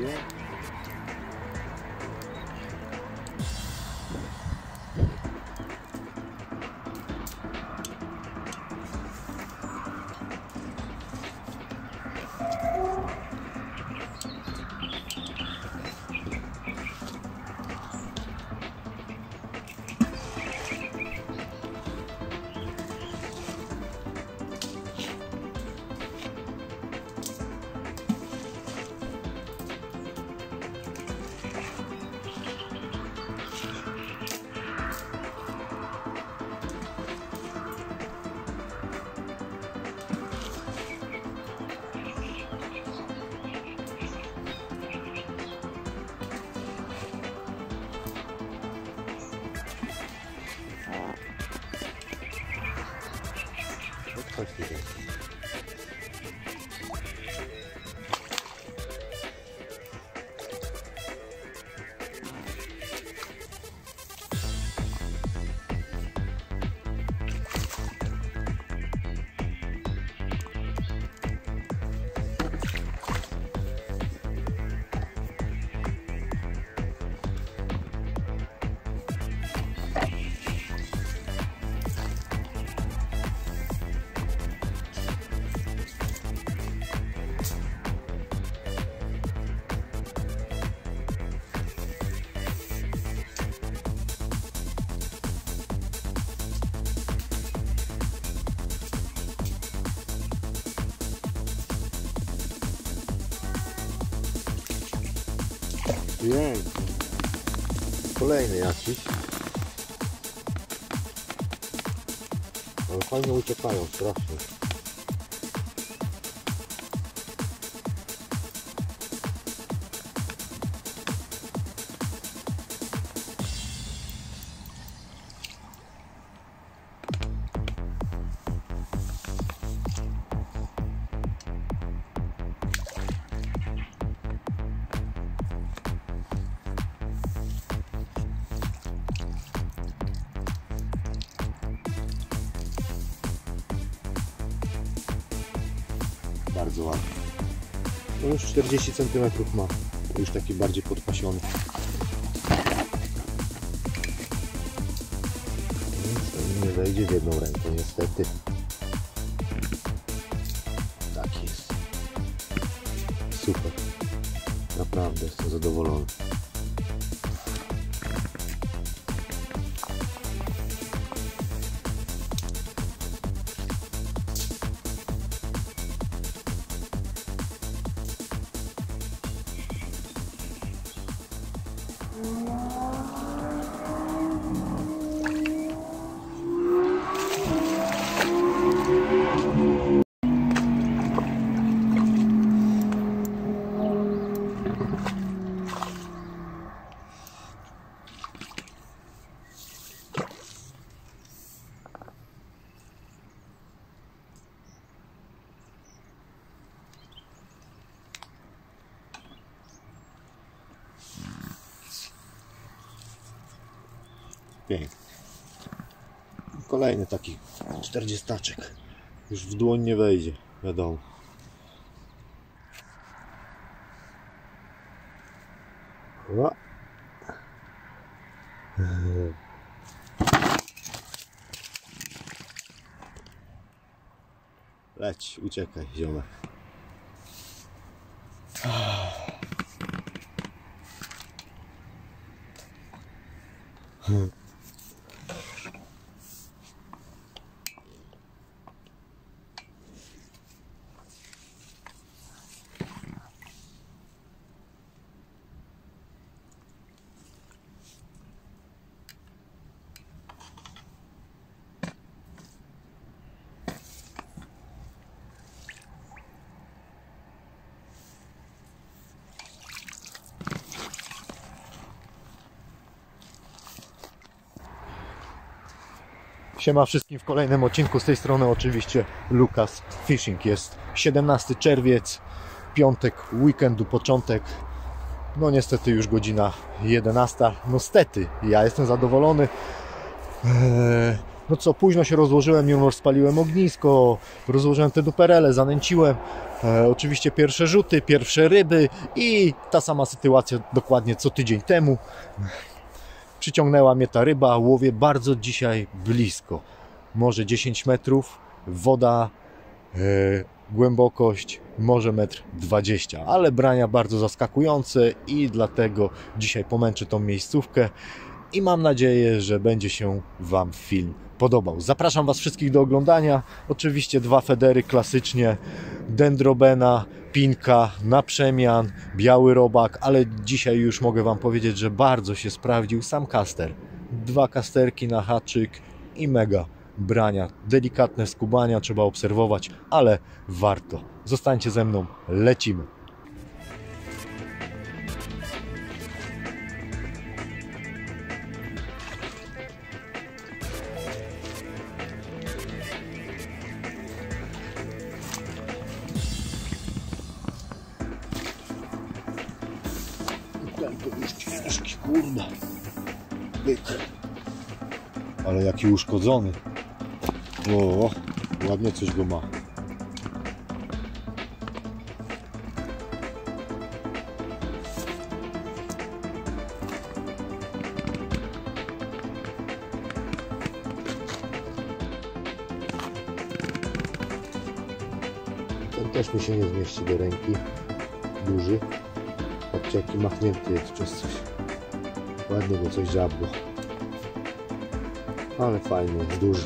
you. Pięknie. Kolejny jakiś. Ale fajnie uciekają, strasznie. Bardzo ładny. No już 40 cm ma, już taki bardziej podpasiony. Nic nie wejdzie w jedną rękę niestety. Tak jest. Super. Naprawdę jestem zadowolony. Pięknie. Kolejny taki 40-czek. Już w dłoń nie wejdzie, wiadomo. No. Leć, uciekaj, ziomek. Siema wszystkim w kolejnym odcinku, z tej strony oczywiście Lukas Fishing. Jest 17 czerwiec, piątek, weekendu, początek. No niestety już godzina 11. No stety, ja jestem zadowolony. no co, późno się rozłożyłem, już spaliłem ognisko, rozłożyłem te duperele, zanęciłem, oczywiście pierwsze rzuty, pierwsze ryby i ta sama sytuacja dokładnie co tydzień temu. Przyciągnęła mnie ta ryba, łowię bardzo dzisiaj blisko, może 10 metrów, woda, głębokość może 1,20 m, ale brania bardzo zaskakujące i dlatego dzisiaj pomęczę tą miejscówkę i mam nadzieję, że będzie się Wam film podobał. Zapraszam Was wszystkich do oglądania. Oczywiście dwa federy klasycznie, dendrobena, pinka, na przemian, biały robak, ale dzisiaj już mogę Wam powiedzieć, że bardzo się sprawdził sam kaster. Dwa kasterki na haczyk i mega brania. Delikatne skubania trzeba obserwować, ale warto. Zostańcie ze mną, lecimy. Ten to już ciężki, kurna. Byk. Ale jaki uszkodzony. O, ładnie coś go ma. Ten też mi się nie zmieści do ręki. Duży. Patrzcie, jaki machnięty jest przez coś. Ładnie go coś żabło. Ale fajny, jest duży.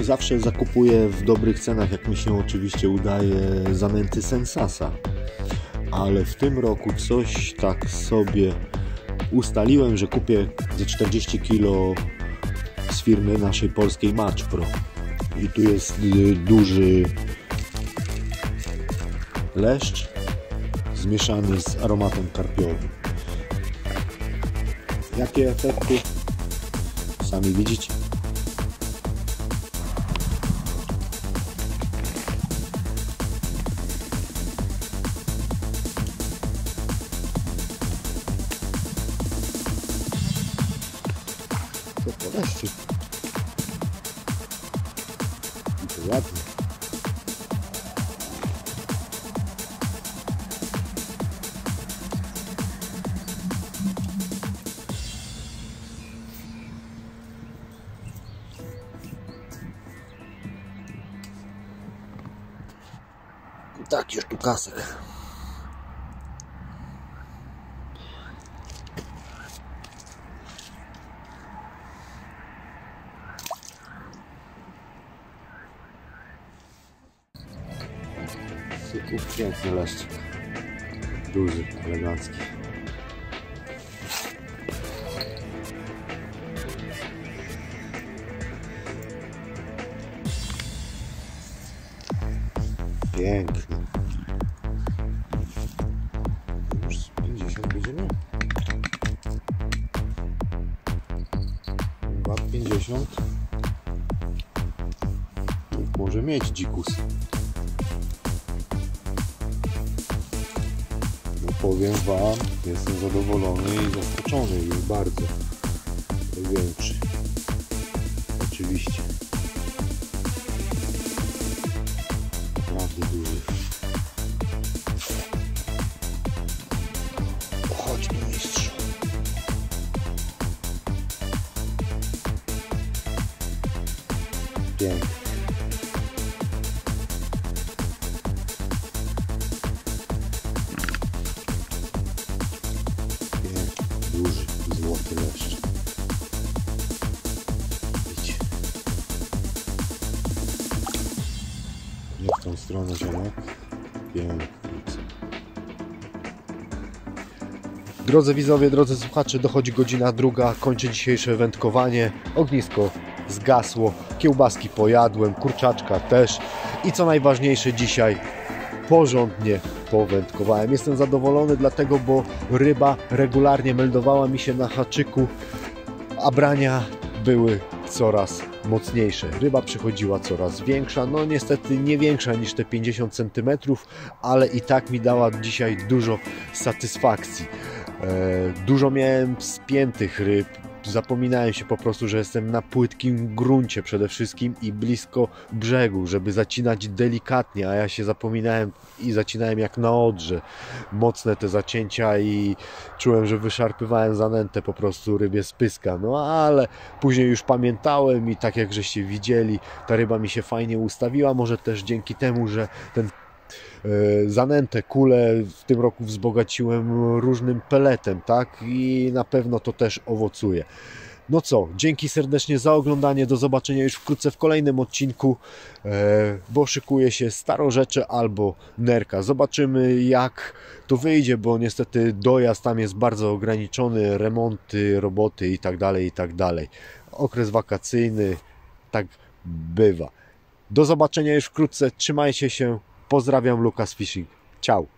Zawsze zakupuję w dobrych cenach, jak mi się oczywiście udaje, zanęty Sensasa, ale w tym roku coś tak sobie ustaliłem, że kupię ze 40 kg z firmy naszej polskiej Match Pro i tu jest duży leszcz zmieszany z aromatem karpiowym. Jakie efekty? Sami widzicie. Ładnie. Tak, już tu kasek. Piękny leszczyk, duży, elegancki. Piękny. Już z 50 będziemy. 2,50. Może mieć dzikus. Powiem Wam, jestem zadowolony i zaskoczony już bardzo. Największy. Oczywiście. Naprawdę duży. Chodź tu, mistrzu. Pięknie. Stronę ziomek. Drodzy widzowie, drodzy słuchacze, dochodzi godzina druga, kończę dzisiejsze wędkowanie. Ognisko zgasło, kiełbaski pojadłem, kurczaczka też i co najważniejsze dzisiaj porządnie powędkowałem. Jestem zadowolony dlatego, bo ryba regularnie meldowała mi się na haczyku, a brania były coraz mocniejsze. Ryba przychodziła coraz większa, no niestety nie większa niż te 50 cm, ale i tak mi dała dzisiaj dużo satysfakcji. Dużo miałem spiętych ryb, zapominałem się po prostu, że jestem na płytkim gruncie przede wszystkim i blisko brzegu, żeby zacinać delikatnie, a ja się zapominałem i zacinałem jak na Odrze. Mocne te zacięcia i czułem, że wyszarpywałem zanętę po prostu rybie z pyska, no ale później już pamiętałem i tak jak żeście widzieli, ta ryba mi się fajnie ustawiła, może też dzięki temu, że ten zanętę, kulę w tym roku wzbogaciłem różnym peletem, tak? I na pewno to też owocuje. No co, dzięki serdecznie za oglądanie, do zobaczenia już wkrótce w kolejnym odcinku, bo szykuje się staro rzeczy albo nerka. Zobaczymy jak to wyjdzie, bo niestety dojazd tam jest bardzo ograniczony, remonty, roboty i tak dalej, i tak dalej. Okres wakacyjny, tak bywa. Do zobaczenia już wkrótce, trzymajcie się. Pozdrawiam, Lukas Fishing. Ciao.